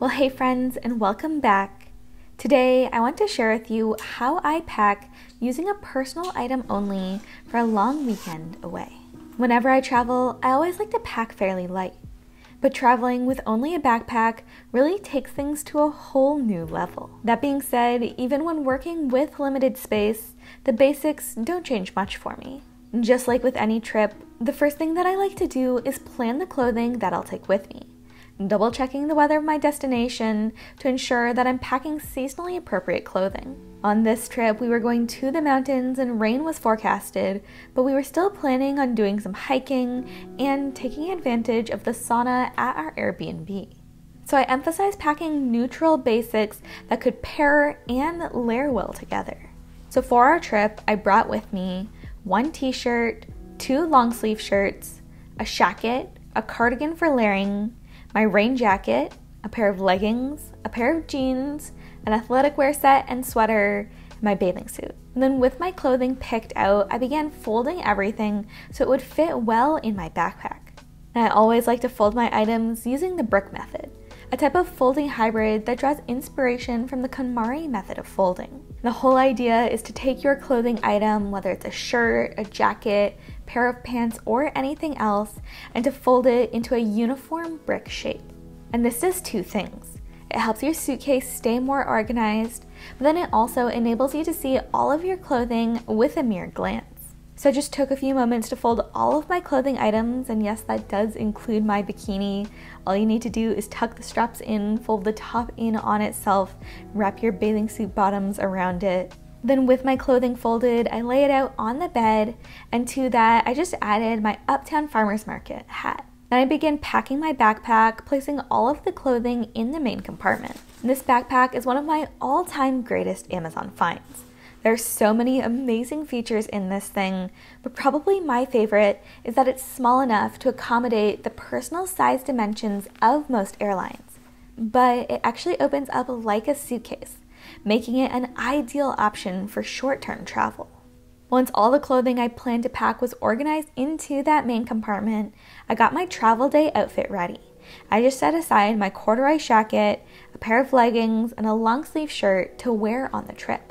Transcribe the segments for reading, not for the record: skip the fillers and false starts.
Well, hey friends, and welcome back. Today, I want to share with you how I pack using a personal item only for a long weekend away. Whenever I travel, I always like to pack fairly light, but traveling with only a backpack really takes things to a whole new level. That being said, even when working with limited space, the basics don't change much for me. Just like with any trip, the first thing that I like to do is plan the clothing that I'll take with me, double checking the weather of my destination to ensure that I'm packing seasonally appropriate clothing. On this trip, we were going to the mountains and rain was forecasted, but we were still planning on doing some hiking and taking advantage of the sauna at our Airbnb. So I emphasize packing neutral basics that could pair and layer well together. So for our trip, I brought with me one t-shirt, two long sleeve shirts, a shacket, a cardigan for layering, my rain jacket, a pair of leggings, a pair of jeans, an athletic wear set and sweater, and my bathing suit. And then with my clothing picked out, I began folding everything so it would fit well in my backpack. And I always like to fold my items using the brick method, a type of folding hybrid that draws inspiration from the KonMari method of folding. The whole idea is to take your clothing item, whether it's a shirt, a jacket, pair of pants, or anything else, and to fold it into a uniform brick shape. And this does two things. It helps your suitcase stay more organized, but then it also enables you to see all of your clothing with a mere glance. So I just took a few moments to fold all of my clothing items, and yes, that does include my bikini. All you need to do is tuck the straps in, fold the top in on itself, wrap your bathing suit bottoms around it. Then with my clothing folded, I lay it out on the bed, and to that I just added my Uptown Farmers Market hat. Then I began packing my backpack, placing all of the clothing in the main compartment. This backpack is one of my all-time greatest Amazon finds. There are so many amazing features in this thing, but probably my favorite is that it's small enough to accommodate the personal size dimensions of most airlines, but it actually opens up like a suitcase, making it an ideal option for short-term travel. Once all the clothing I planned to pack was organized into that main compartment, I got my travel day outfit ready. I just set aside my corduroy jacket, a pair of leggings, and a long sleeve shirt to wear on the trip.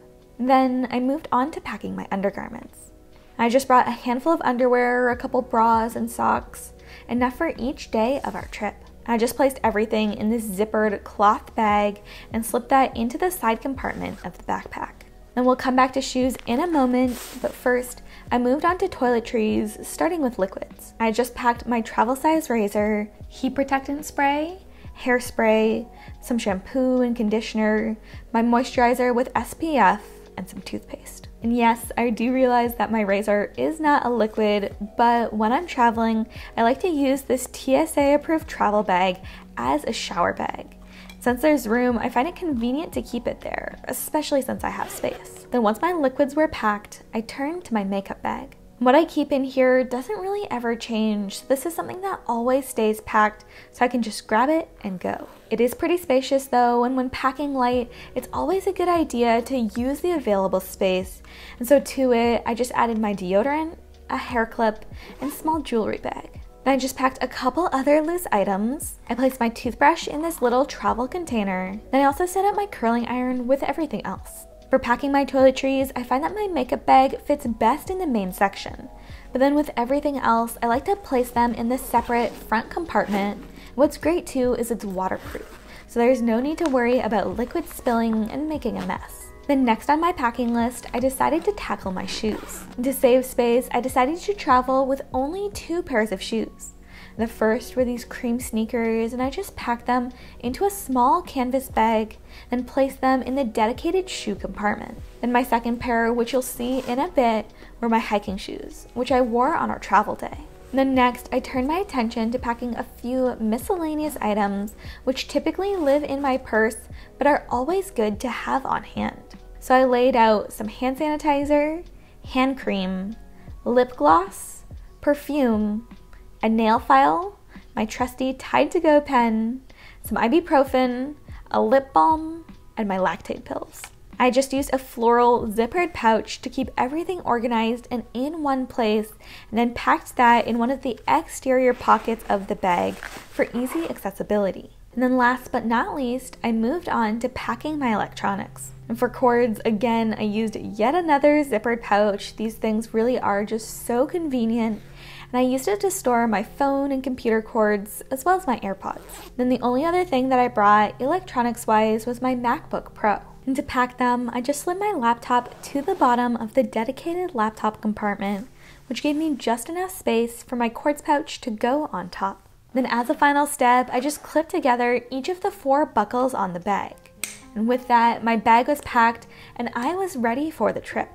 Then I moved on to packing my undergarments. I just brought a handful of underwear, a couple bras and socks, enough for each day of our trip. I just placed everything in this zippered cloth bag and slipped that into the side compartment of the backpack. Then we'll come back to shoes in a moment, but first I moved on to toiletries, starting with liquids. I just packed my travel size razor, heat protectant spray, hairspray, some shampoo and conditioner, my moisturizer with SPF, and some toothpaste. And yes, I do realize that my razor is not a liquid, but when I'm traveling, I like to use this TSA-approved travel bag as a shower bag. Since there's room, I find it convenient to keep it there, especially since I have space. Then once my liquids were packed, I turned to my makeup bag. What I keep in here doesn't really ever change. This is something that always stays packed, so I can just grab it and go. It is pretty spacious though, and when packing light, it's always a good idea to use the available space. And so to it, I just added my deodorant, a hair clip, and small jewelry bag. Then I just packed a couple other loose items. I placed my toothbrush in this little travel container. Then I also set up my curling iron with everything else. For packing my toiletries, I find that my makeup bag fits best in the main section, but then with everything else, I like to place them in this separate front compartment. What's great too is it's waterproof, so there's no need to worry about liquid spilling and making a mess. Then next on my packing list, I decided to tackle my shoes. To save space, I decided to travel with only two pairs of shoes. The first were these cream sneakers, and I just packed them into a small canvas bag and placed them in the dedicated shoe compartment. Then my second pair, which you'll see in a bit, were my hiking shoes, which I wore on our travel day. Then next, I turned my attention to packing a few miscellaneous items, which typically live in my purse, but are always good to have on hand. So I laid out some hand sanitizer, hand cream, lip gloss, perfume, a nail file, my trusty Tide to Go pen, some ibuprofen, a lip balm, and my lactate pills. I just used a floral zippered pouch to keep everything organized and in one place, and then packed that in one of the exterior pockets of the bag for easy accessibility. And then last but not least, I moved on to packing my electronics. And for cords, again, I used yet another zippered pouch. These things really are just so convenient. And I used it to store my phone and computer cords, as well as my AirPods. Then the only other thing that I brought, electronics-wise, was my MacBook Pro. And to pack them, I just slid my laptop to the bottom of the dedicated laptop compartment, which gave me just enough space for my cords pouch to go on top. Then as a final step, I just clipped together each of the 4 buckles on the bag. And with that, my bag was packed and I was ready for the trip.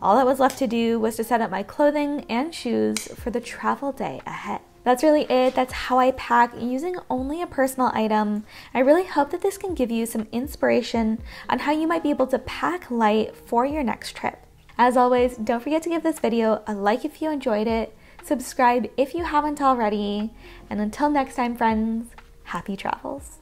All that was left to do was to set up my clothing and shoes for the travel day ahead. That's really it. That's how I pack, using only a personal item. I really hope that this can give you some inspiration on how you might be able to pack light for your next trip. As always, don't forget to give this video a like if you enjoyed it, subscribe if you haven't already, and until next time, friends, happy travels.